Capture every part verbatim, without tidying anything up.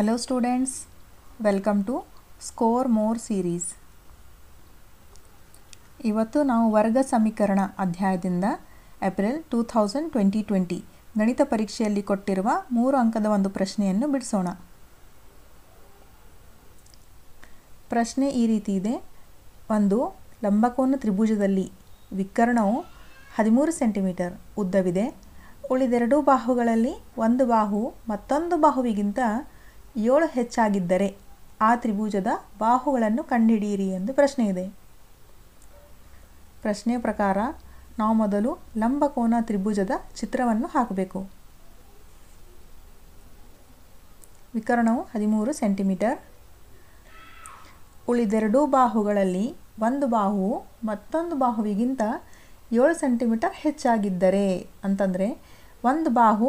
Hello students, welcome to Score More series. ಇವತ್ತು ನಾವು ವರ್ಗ ಸಮೀಕರಣ ಅಧ್ಯಾಯದಿಂದ ಏಪ್ರಿಲ್ ಎರಡು ಸಾವಿರದ ಇಪ್ಪತ್ತು ಗಣಿತ ಪರೀಕ್ಷೆಯಲ್ಲಿ ಕೊಟ್ಟಿರುವ ಮೂರು ಅಂಕದ ಒಂದು ಪ್ರಶ್ನೆಯನ್ನು ಬಿಡಿಸೋಣ. ಪ್ರಶ್ನೆ ಈ ರೀತಿ ಇದೆ. ಒಂದು ಲಂಬಕೋನ ತ್ರಿಭುಜದಲ್ಲಿ ವಿಕರ್ಣವು ಹದಿಮೂರು ಸೆಂಟಿಮೀಟರ್ ಉದ್ದವಿದೆ. ಉಳಿದೆರಡು ಬಾಹುಗಳಲ್ಲಿ ಒಂದು ಬಾಹು ಮತ್ತೊಂದು ಬಾಹುವಿಗಿಂತ ಏಳು ಹೆಚ್ಚಾಗಿದ್ದರೆ ಆ ತ್ರಿಭುಜದ ಬಾಹುಗಳನ್ನು ಕಂಡುಹಿಡಿಯಿರಿ ಎಂದು ಪ್ರಶ್ನೆ ಇದೆ. ಪ್ರಶ್ನೆ ಪ್ರಕಾರ ನಾವು ಮೊದಲು ಲಂಬಕೋನ ತ್ರಿಭುಜದ ಚಿತ್ರವನ್ನು ಹಾಕಬೇಕು. ವಿಕರ್ಣವು ಹದಿಮೂರು ಸೆಂಟಿಮೀಟರ್, ಉಳಿದೆರಡು ಬಾಹುಗಳಲ್ಲಿ ಒಂದು ಬಾಹು ಮತ್ತೊಂದು ಬಾಹುವಿಗಿಂತ ಏಳು ಸೆಂಟಿಮೀಟರ್ ಹೆಚ್ಚಾಗಿದ್ದರೆ ಅಂತಂದರೆ ಒಂದು ಬಾಹು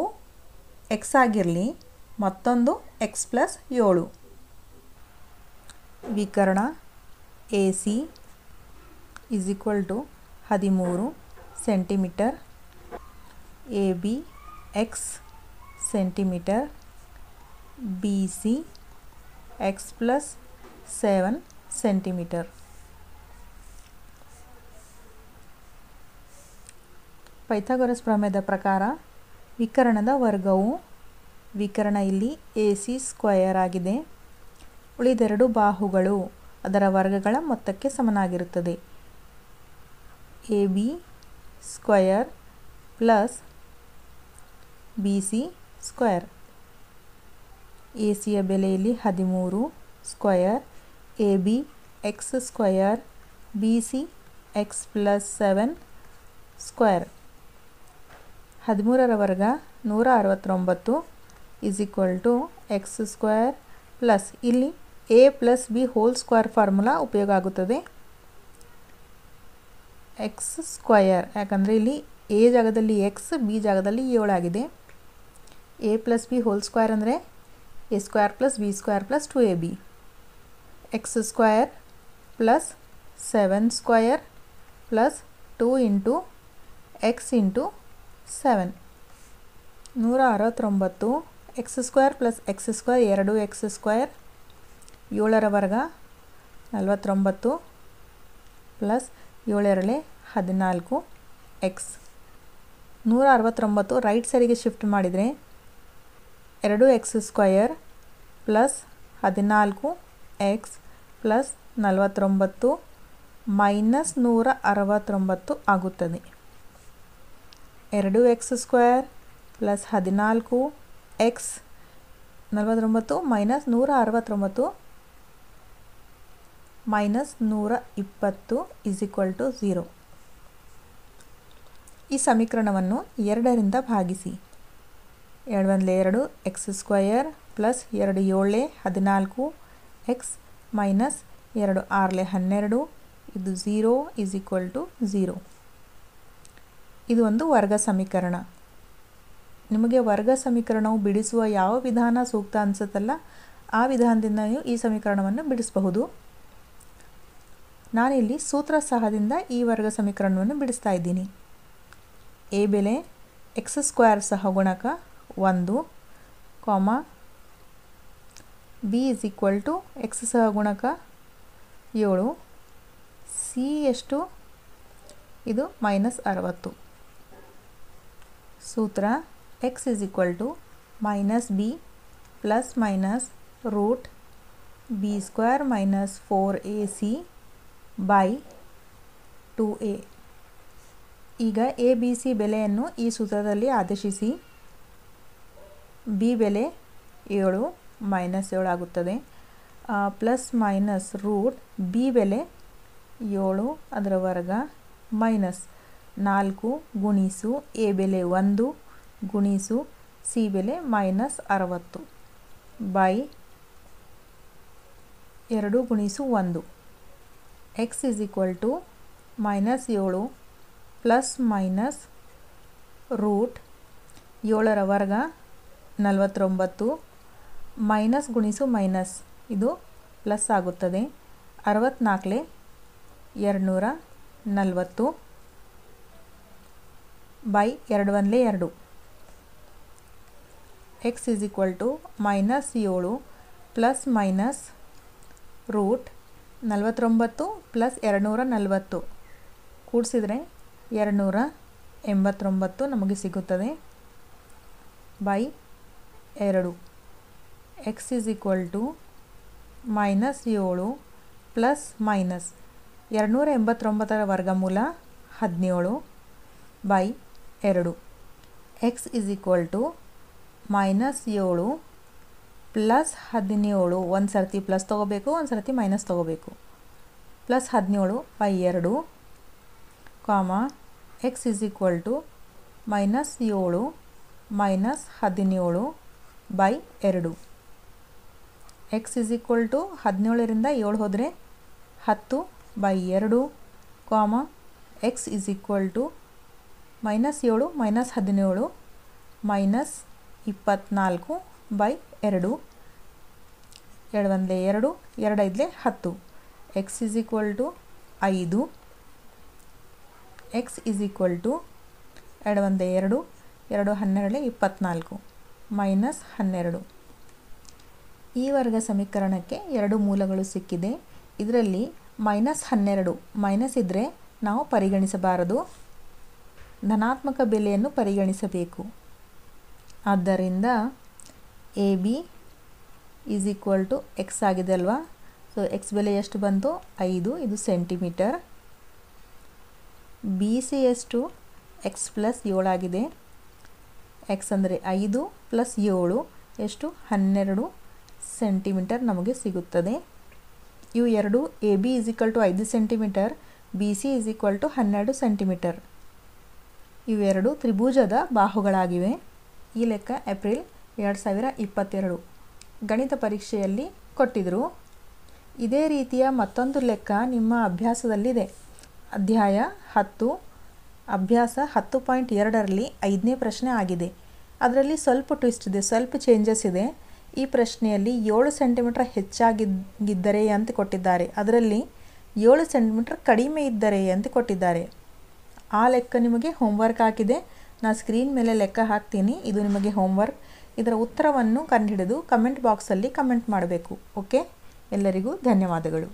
ಎಕ್ಸ್ ಆಗಿರಲಿ, ಮತ್ತೊಂದು ಎಕ್ಸ್ ಪ್ಲಸ್ ಏಳು. ವಿಕರ್ಣ A C is equal to ಹದಿಮೂರು centimetre, A B x centimetre, B C x plus seven centimetre. Pythagoras ಪ್ರಮೇಯದ ಪ್ರಕಾರ ವಿಕರ್ಣದ ವರ್ಗವು, ವಿಕರ್ಣ ಇಲ್ಲಿ ಎ ಸಿ ಸ್ಕ್ವಯರ್ ಆಗಿದೆ, ಉಳಿದೆರಡು ಬಾಹುಗಳು ಅದರ ವರ್ಗಗಳ ಮೊತ್ತಕ್ಕೆ ಸಮನಾಗಿರುತ್ತದೆ. A B square plus B C square. A ಸಿಯ ಬೆಲೆಯಲ್ಲಿ ಹದಿಮೂರು square, A B x square, B C x plus seven square. ಹದಿಮೂರರ ವರ್ಗ ನೂರ ಅರವತ್ತೊಂಬತ್ತು is equal to x square plus ಇಲ್ಲಿ a plus b whole square formula ಉಪಯೋಗ ಆಗುತ್ತದೆ. ಎಕ್ಸ್ ಸ್ಕ್ವಯರ್ ಯಾಕಂದರೆ ಇಲ್ಲಿ ಎ ಜಾಗದಲ್ಲಿ ಎಕ್ಸ್, ಬಿ ಜಾಗದಲ್ಲಿ ಏಳು ಆಗಿದೆ. A plus b whole square ಅಂದರೆ a square plus b square plus two a B. X square plus seven square plus two into x into seven. ನೂರ ಅರವತ್ತೊಂಬತ್ತು x square plus x square ಎರಡು x square. ಏಳರ ವರ್ಗ ನಲವತ್ತೊಂಬತ್ತು plus ಏಳೆರಳೆ ಹದಿನಾಲ್ಕು X. ನೂರ ಅರವತ್ತೊಂಬತ್ತು ರೈಟ್ ಸೈಡಿಗೆ ಶಿಫ್ಟ್ ಮಾಡಿದರೆ ಎರಡು ಎಕ್ಸ್ ಸ್ಕ್ವಯರ್ ಪ್ಲಸ್ ಹದಿನಾಲ್ಕು ಎಕ್ಸ್ ಪ್ಲಸ್ ನಲವತ್ತೊಂಬತ್ತು ಮೈನಸ್ ನೂರ ಅರವತ್ತೊಂಬತ್ತು ಆಗುತ್ತದೆ. ಎರಡು ಎಕ್ಸ್ ಸ್ಕ್ವಯರ್ ಪ್ಲಸ್ ಹದಿನಾಲ್ಕು ಎಕ್ಸ್ ನಲವತ್ತೊಂಬತ್ತು ಮೈನಸ್ ನೂರ ಅರವತ್ತೊಂಬತ್ತು ಮೈನಸ್ ನೂರ ಇಪ್ಪತ್ತು ಇಸ್ ಈಕ್ವಲ್ ಟು ಝೀರೋ. ಈ ಸಮೀಕರಣವನ್ನು ಎರಡರಿಂದ ಭಾಗಿಸಿ. ಎರಡು ಒಂದಲೇ ಎರಡು ಎಕ್ಸ್ ಸ್ಕ್ವಯರ್ ಪ್ಲಸ್ ಎರಡು ಏಳೇ ಹದಿನಾಲ್ಕು ಎಕ್ಸ್ ಮೈನಸ್ ಎರಡು ಆರಲೇ ಹನ್ನೆರಡು ಇದು zero is equal to zero. ಇದು ಒಂದು ವರ್ಗ ಸಮೀಕರಣ. ನಿಮಗೆ ವರ್ಗ ಸಮೀಕರಣವು ಬಿಡಿಸುವ ಯಾವ ವಿಧಾನ ಸೂಕ್ತ ಅನಿಸುತ್ತಲ್ಲ ಆ ವಿಧಾನದಿಂದ ನೀವು ಈ ಸಮೀಕರಣವನ್ನು ಬಿಡಿಸಬಹುದು. ನಾನಿಲ್ಲಿ ಸೂತ್ರ ಸಹದಿಂದ ಈ ವರ್ಗ ಸಮೀಕರಣವನ್ನು ಬಿಡಿಸ್ತಾ ಇದ್ದೀನಿ. ಎ ಬೆಲೆ ಎಕ್ಸ್ ಸ್ಕ್ವೇರ್ ಸಹಗುಣಕ ಒಂದು ಕಾಮ b is equal to x ಸಹಗುಣಕ ಏಳು, ಸಿ ಎಷ್ಟು ಇದು ಮೈನಸ್ ಅರವತ್ತು. ಸೂತ್ರ x is equal to minus b plus minus root b square minus four a c by two a. ಈಗ ಎ ಬಿ ಸಿ ಬೆಲೆಯನ್ನು ಈ ಸೂತ್ರದಲ್ಲಿ ಆದೇಶಿಸಿ. ಬಿ ಬೆಲೆ ಏಳು ಮೈನಸ್ ಏಳು ಆಗುತ್ತದೆ, ಪ್ಲಸ್ ಮೈನಸ್ ರೂಟ್ ಬಿ ಬೆಲೆ ಏಳು ಅದರ ವರ್ಗ ಮೈನಸ್ ನಾಲ್ಕು ಗುಣಿಸು ಎ ಬೆಲೆ ಒಂದು ಗುಣಿಸು ಸಿ ಬೆಲೆ ಮೈನಸ್ ಅರವತ್ತು ಬೈ ಎರಡು ಗುಣಿಸು ಒಂದು. X is equal to minus ಏಳು ಪ್ಲಸ್ ಮೈನಸ್ ರೂಟ್ ಏಳರ ವರ್ಗ ನಲವತ್ತೊಂಬತ್ತು ಮೈನಸ್ ಗುಣಿಸು ಮೈನಸ್ ಇದು ಪ್ಲಸ್ ಆಗುತ್ತದೆ ಅರವತ್ತ್ನಾಲ್ಕಲೇ ಎರಡುನೂರ ನಲವತ್ತು ಬೈ ಎರಡು ಒಂದಲೇ ಎರಡು. X is equal to minus ಏಳು प्लस माइनस रूट ನಲವತ್ತೊಂಬತ್ತು प्लस ಎರಡುನೂರ ನಲವತ್ತು ಕೂಡಿಸಿದರೆ ಎರಡುನೂರ ಎಂಬತ್ತೊಂಬತ್ತು ನಮಗೆ ಸಿಗುತ್ತದೆ ಬೈ ಎರಡು x is equal to minus ಏಳು ಪ್ಲಸ್ ಮೈನಸ್ ಎರಡುನೂರ ಎಂಬತ್ತೊಂಬತ್ತು ರ ವರ್ಗಮೂಲ ಹದಿನೇಳು ಬೈ ಎರಡು x is equal to minus ಏಳು प्लस हदिनेलु ಒಂದು ಸರ್ತಿ प्लस ತಗೋಬೇಕು ಒಂದು ಸರ್ತಿ ಮೈನಸ್ ತಗೋಬೇಕು प्लस ಹದಿನೇಳು ಬೈ ಎರಡು ಕಾಮ x is equal to minus ಏಳು ಮೈನಸ್ ಹದಿನೇಳು ಬೈ ಎರಡು x is equal to ಹದಿನೇಳು ರಿಂದ ಏಳು ಹೋದರೆ ಹತ್ತು ಬೈ ಎರಡು ಕಾಮ x is equal to minus ಏಳು ಮೈನಸ್ ಹದಿನೇಳು ಮೈನಸ್ ಇಪ್ಪತ್ತನಾಲ್ಕು by एरडू एरडवंदले एरडू एरडैदले हत्तु x is equal to ಐದು x is equal to एरडवंदले एरडू एरडू ಹನ್ನೆರಡು ಇಪ್ಪತ್ತನಾಲ್ಕು minus ಹನ್ನೆರಡು ಈ ವರ್ಗ ಸಮೀಕರಣಕ್ಕೆ ಎರಡು ಮೂಲಗಳು ಸಿಕ್ಕಿದೆ ಇದರಲ್ಲಿ minus ಹನ್ನೆರಡು minus ಇದ್ದರೆ ನಾವು ಪರಿಗಣಿಸಬಾರದು ಧನಾತ್ಮಕ ಬೆಲೆಯನ್ನು ಪರಿಗಣಿಸಬೇಕು ಆದ್ದರಿಂದ A B is equal to x आगे अल्वा सो एक्स बेले एष्टु बंतु ಐದು इदु सेंटीमीटर बी सी एष्टु एक्स प्लस ಏಳು आगिदे एक्स अंदरे ಐದು प्लस ಏಳು एष्टु ಹನ್ನೆರಡು सेंटीमीटर नमगे सिगुत्तदे इवु एरडु A B is equal to ಐದು centimetre B C is equal to ಹನ್ನೆರಡು सेंटीमीटर इवु एरडु त्रिभुजद बाहुगळागिवे ई लेक्क ಏಪ್ರಿಲ್ ಎರಡು ಸಾವಿರ ಇಪ್ಪತ್ತೆರಡು ಗಣಿತ ಪರೀಕ್ಷೆಯಲ್ಲಿ ಕೊಟ್ಟಿದ್ರು ಇದೇ ರೀತಿಯ ಮತ್ತೊಂದು ಲೆಕ್ಕ ನಿಮ್ಮ ಅಭ್ಯಾಸದಲ್ಲಿದೆ ಅಧ್ಯಾಯ ಹತ್ತು ಅಭ್ಯಾಸ ಹತ್ತು ಪಾಯಿಂಟ್ ಎರಡು ರಲ್ಲಿ ಐದನೇ ಪ್ರಶ್ನೆ ಆಗಿದೆ ಅದರಲ್ಲಿ ಸ್ವಲ್ಪ ಟ್ವಿಸ್ಟ್ ಇದೆ ಸ್ವಲ್ಪ ಚೇಂಜಸ್ ಇದೆ ಈ ಪ್ರಶ್ನೆಯಲ್ಲಿ ಏಳು ಸೆಂಟಿಮೀಟರ್ ಹೆಚ್ಚಾಗಿದ್ದರೆ ಅಂತ ಕೊಟ್ಟಿದ್ದಾರೆ ಅದರಲ್ಲಿ ಏಳು ಸೆಂಟಿಮೀಟರ್ ಕಡಿಮೆ ಇದ್ದರೆ ಅಂತ ಕೊಟ್ಟಿದ್ದಾರೆ ಆ ಲೆಕ್ಕ ನಿಮಗೆ ಹೋಮ್ವರ್ಕ್ ಹಾಕಿದೆ ನಾನು ಸ್ಕ್ರೀನ್ ಮೇಲೆ ಲೆಕ್ಕ ಹಾಕ್ತೀನಿ ಇದು ನಿಮಗೆ ಹೋಮ್ವರ್ಕ್ ಇದರ ಉತ್ತರವನ್ನು ಕಂಡುಹಿಡಿದು ಕಮೆಂಟ್ ಬಾಕ್ಸ್ ಅಲ್ಲಿ ಕಮೆಂಟ್ ಮಾಡಬೇಕು ಓಕೆ ಎಲ್ಲರಿಗೂ ಧನ್ಯವಾದಗಳು।